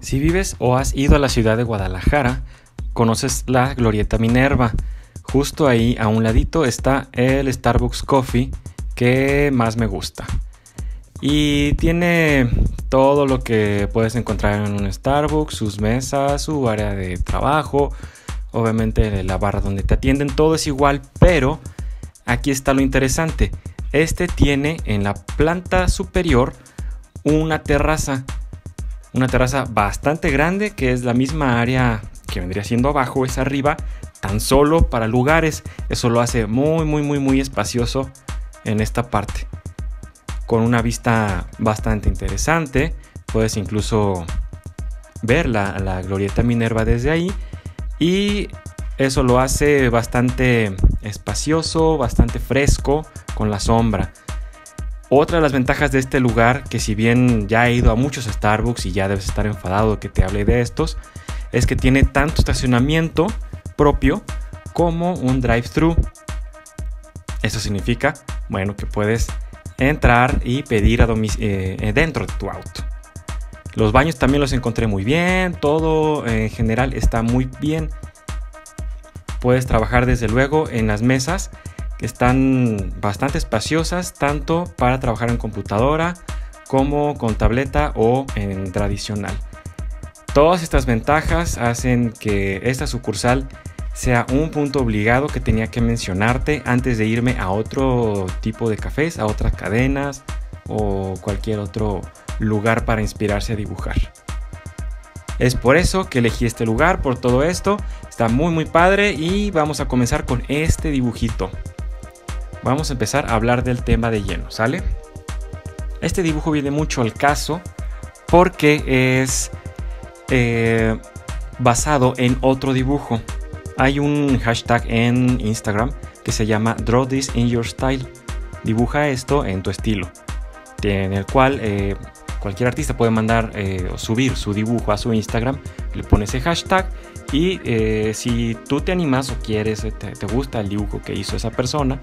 Si vives o has ido a la ciudad de Guadalajara, conoces la Glorieta Minerva. Justo ahí a un ladito está el Starbucks Coffee que más me gusta. Y tiene todo lo que puedes encontrar en un Starbucks, sus mesas, su área de trabajo, obviamente la barra donde te atienden, todo es igual, pero aquí está lo interesante. Este tiene en la planta superior una terraza bastante grande, que es la misma área que vendría siendo abajo, es arriba, tan solo para lugares. Eso lo hace muy espacioso en esta parte, con una vista bastante interesante. Puedes incluso ver la Glorieta Minerva desde ahí, y eso lo hace bastante espacioso, bastante fresco con la sombra. Otra de las ventajas de este lugar, que si bien ya he ido a muchos Starbucks y ya debes estar enfadado que te hable de estos, es que tiene tanto estacionamiento propio como un drive-thru. Eso significa, bueno, que puedes entrar y pedir dentro de tu auto. Los baños también los encontré muy bien, todo en general está muy bien. Puedes trabajar desde luego en las mesas, que están bastante espaciosas, tanto para trabajar en computadora como con tableta o en tradicional. Todas estas ventajas hacen que esta sucursal sea un punto obligado que tenía que mencionarte antes de irme a otro tipo de cafés, a otras cadenas o cualquier otro lugar para inspirarse a dibujar. Es por eso que elegí este lugar, por todo esto. Está muy padre, y vamos a comenzar con este dibujito. Vamos a empezar a hablar del tema de lleno, ¿sale? Este dibujo viene mucho al caso porque es basado en otro dibujo. Hay un hashtag en Instagram que se llama draw this in your style. Dibuja esto en tu estilo. En el cual cualquier artista puede mandar o subir su dibujo a su Instagram. Le pone ese hashtag y si tú te animas o quieres, te gusta el dibujo que hizo esa persona,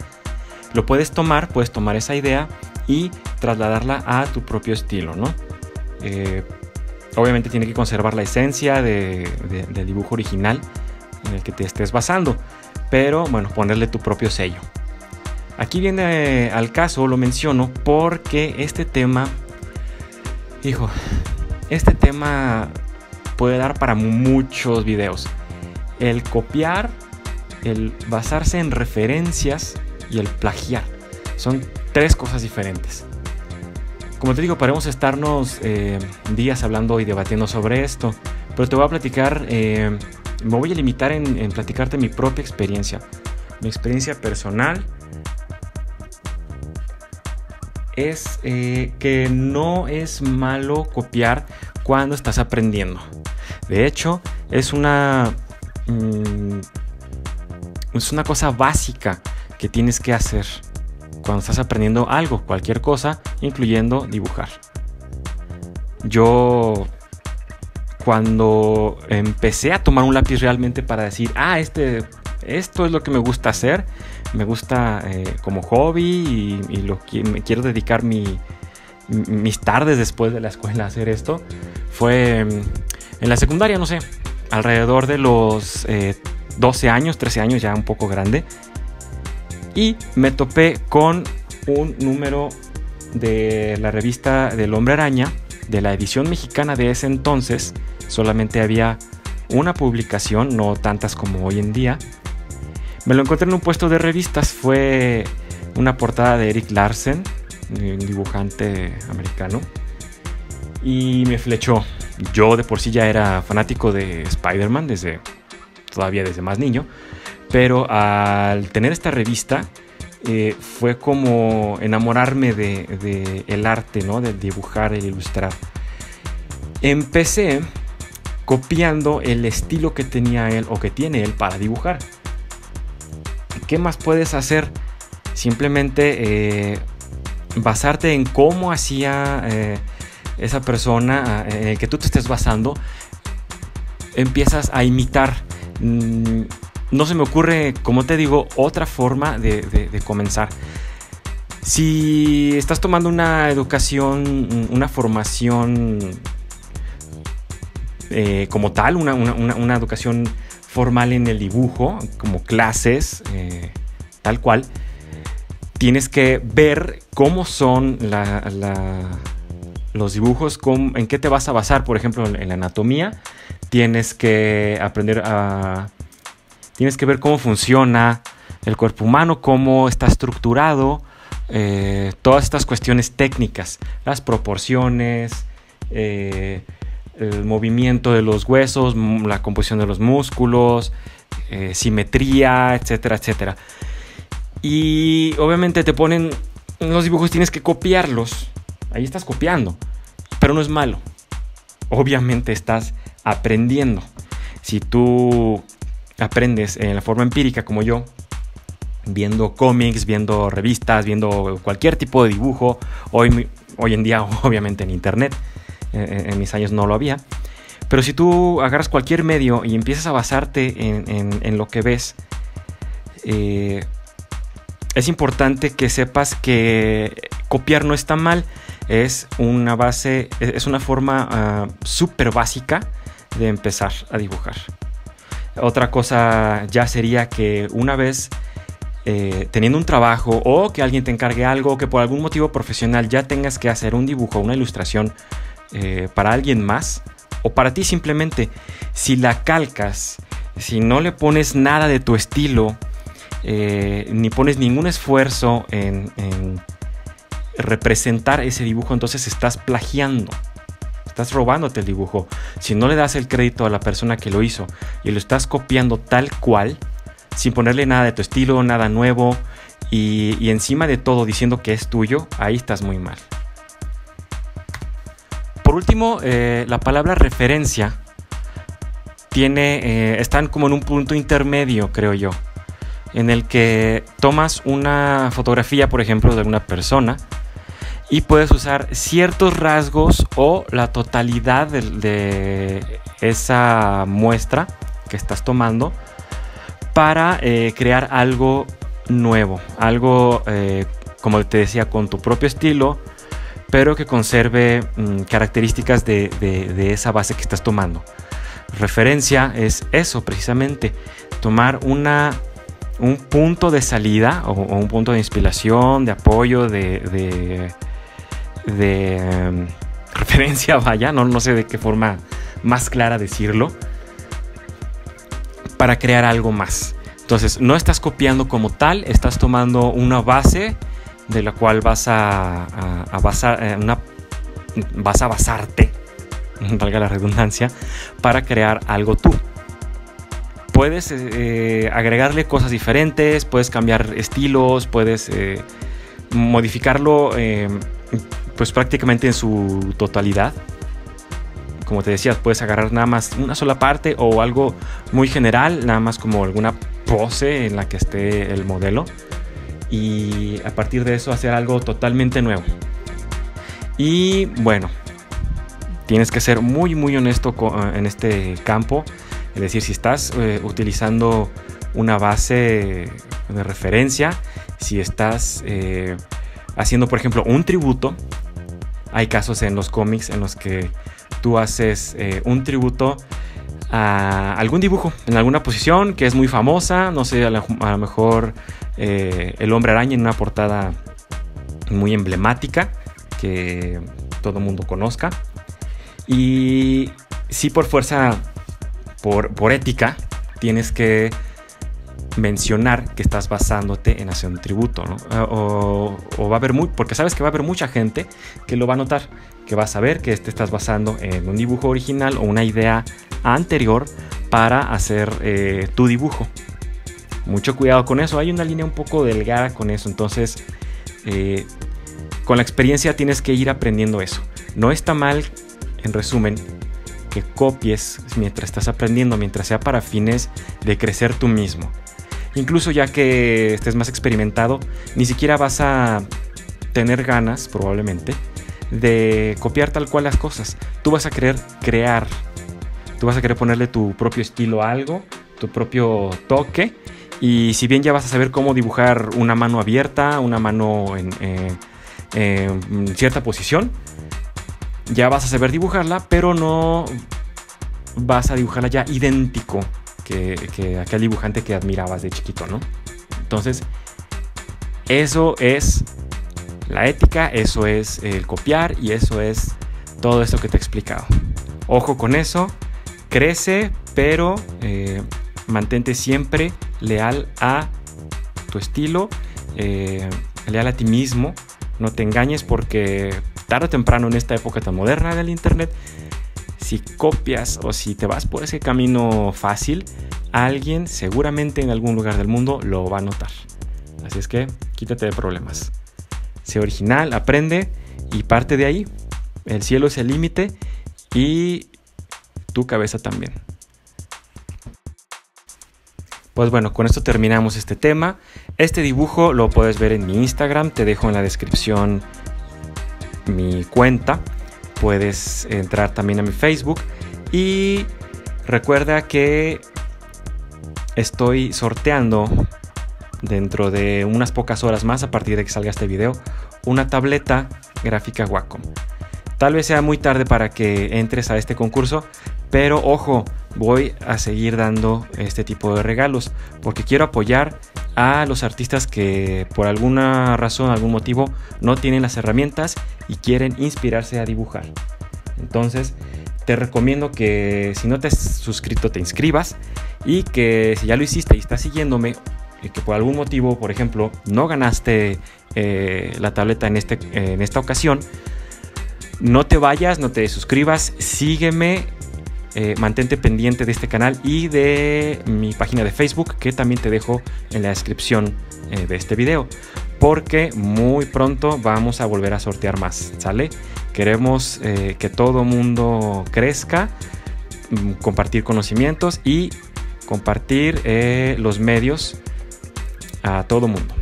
lo puedes tomar esa idea y trasladarla a tu propio estilo, ¿no? Obviamente tiene que conservar la esencia del dibujo original en el que te estés basando, pero bueno, ponerle tu propio sello. Aquí viene al caso, lo menciono porque este tema puede dar para muchos videos. El copiar, el basarse en referencias y el plagiar son tres cosas diferentes. Como te digo, podemos estarnos días hablando y debatiendo sobre esto, pero te voy a platicar, me voy a limitar en platicarte mi propia experiencia, personal. Es que no es malo copiar cuando estás aprendiendo. De hecho, es una cosa básica que tienes que hacer cuando estás aprendiendo algo, cualquier cosa, incluyendo dibujar. Yo, cuando empecé a tomar un lápiz realmente para decir, esto es lo que me gusta hacer, me gusta como hobby, y lo que me quiero dedicar mis tardes después de la escuela a hacer esto, fue en la secundaria, no sé, alrededor de los 12 años, 13 años, ya un poco grande. Y me topé con un número de la revista del Hombre Araña, de la edición mexicana de ese entonces. Solamente había una publicación, no tantas como hoy en día. Me lo encontré en un puesto de revistas. Fue una portada de Eric Larsen, un dibujante americano, y me flechó. Yo de por sí ya era fanático de Spider-Man todavía desde más niño, pero al tener esta revista fue como enamorarme de el arte, ¿no? De dibujar, el ilustrar. Empecé copiando el estilo que tenía él o que tiene él para dibujar. ¿Qué más puedes hacer? Simplemente basarte en cómo hacía esa persona, en el que tú te estés basando, empiezas a imitar. No se me ocurre, como te digo, otra forma de comenzar. Si estás tomando una educación, una formación como tal, una educación formal en el dibujo, como clases, tal cual, tienes que ver cómo son los dibujos, en qué te vas a basar. Por ejemplo, en la anatomía, tienes que aprender a... Tienes que ver cómo funciona el cuerpo humano, cómo está estructurado, todas estas cuestiones técnicas, las proporciones, el movimiento de los huesos, la composición de los músculos, simetría, etcétera, etcétera. Y obviamente te ponen los dibujos, tienes que copiarlos. Ahí estás copiando, pero no es malo. Obviamente estás aprendiendo. Si tú aprendes en la forma empírica, como yo, viendo cómics, viendo revistas, viendo cualquier tipo de dibujo, hoy en día obviamente en internet, en mis años no lo había, pero si tú agarras cualquier medio y empiezas a basarte en lo que ves, es importante que sepas que copiar no está mal, es una base, es una forma súper básica de empezar a dibujar. Otra cosa ya sería que una vez teniendo un trabajo, o que alguien te encargue algo, o que por algún motivo profesional ya tengas que hacer un dibujo, una ilustración para alguien más o para ti simplemente, si la calcas, si no le pones nada de tu estilo, ni pones ningún esfuerzo en representar ese dibujo, entonces estás plagiando. Estás robándote el dibujo. Si no le das el crédito a la persona que lo hizo y lo estás copiando tal cual, sin ponerle nada de tu estilo, nada nuevo, y encima de todo diciendo que es tuyo, ahí estás muy mal. Por último, la palabra referencia están como en un punto intermedio, creo yo, en el que tomas una fotografía, por ejemplo, de alguna persona, y puedes usar ciertos rasgos o la totalidad de esa muestra que estás tomando para crear algo nuevo, algo, como te decía, con tu propio estilo, pero que conserve características de esa base que estás tomando. Referencia es eso precisamente, tomar un punto de salida o un punto de inspiración, de apoyo, de referencia, vaya, no sé de qué forma más clara decirlo, para crear algo más. Entonces, no estás copiando como tal, estás tomando una base de la cual vas a basarte, valga la redundancia, para crear algo tú. Puedes agregarle cosas diferentes, puedes cambiar estilos, puedes modificarlo pues prácticamente en su totalidad. Como te decía, puedes agarrar nada más una sola parte o algo muy general, nada más como alguna pose en la que esté el modelo, y a partir de eso hacer algo totalmente nuevo. Y bueno, tienes que ser muy muy honesto en este campo, es decir, si estás utilizando una base de referencia, si estás haciendo, por ejemplo, un tributo. Hay casos en los cómics en los que tú haces un tributo a algún dibujo, en alguna posición que es muy famosa, no sé, a lo mejor el Hombre Araña en una portada muy emblemática que todo el mundo conozca. Y sí, por ética, tienes que mencionar que estás basándote en hacer un tributo, ¿no? O va a haber porque sabes que va a haber mucha gente que lo va a notar, que va a saber que te estás basando en un dibujo original o una idea anterior para hacer tu dibujo. Mucho cuidado con eso, hay una línea un poco delgada con eso, entonces con la experiencia tienes que ir aprendiendo eso. No está mal, en resumen, que copies mientras estás aprendiendo, mientras sea para fines de crecer tú mismo. Incluso ya que estés más experimentado, ni siquiera vas a tener ganas, probablemente, de copiar tal cual las cosas. Tú vas a querer crear, tú vas a querer ponerle tu propio estilo a algo, tu propio toque, y si bien ya vas a saber cómo dibujar una mano abierta, una mano en cierta posición, ya vas a saber dibujarla, pero no vas a dibujarla ya idéntico que aquel dibujante que admirabas de chiquito, ¿no? Entonces, eso es la ética, eso es el copiar y eso es todo esto que te he explicado. Ojo con eso, crece, pero mantente siempre leal a tu estilo, leal a ti mismo. No te engañes, porque tarde o temprano en esta época tan moderna del internet, si copias o si te vas por ese camino fácil, alguien seguramente en algún lugar del mundo lo va a notar. Así es que quítate de problemas. Sé original, aprende y parte de ahí. El cielo es el límite y tu cabeza también. Pues bueno, con esto terminamos este tema. Este dibujo lo puedes ver en mi Instagram. Te dejo en la descripción mi cuenta. Puedes entrar también a mi Facebook. Y recuerda que estoy sorteando dentro de unas pocas horas más, a partir de que salga este video, una tableta gráfica Wacom. Tal vez sea muy tarde para que entres a este concurso, pero ojo, voy a seguir dando este tipo de regalos porque quiero apoyar a los artistas que por alguna razón, algún motivo, no tienen las herramientas y quieren inspirarse a dibujar. Entonces, te recomiendo que si no te has suscrito, te inscribas, y que si ya lo hiciste y estás siguiéndome y que por algún motivo, por ejemplo, no ganaste la tableta en esta ocasión, no te vayas, no te suscribas, sígueme. Mantente pendiente de este canal y de mi página de Facebook, que también te dejo en la descripción de este video, porque muy pronto vamos a volver a sortear más, ¿sale? Queremos que todo mundo crezca, compartir conocimientos y compartir los medios a todo mundo.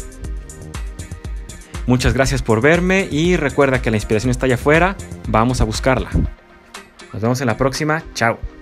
Muchas gracias por verme y recuerda que la inspiración está allá afuera, vamos a buscarla. Nos vemos en la próxima. Chao.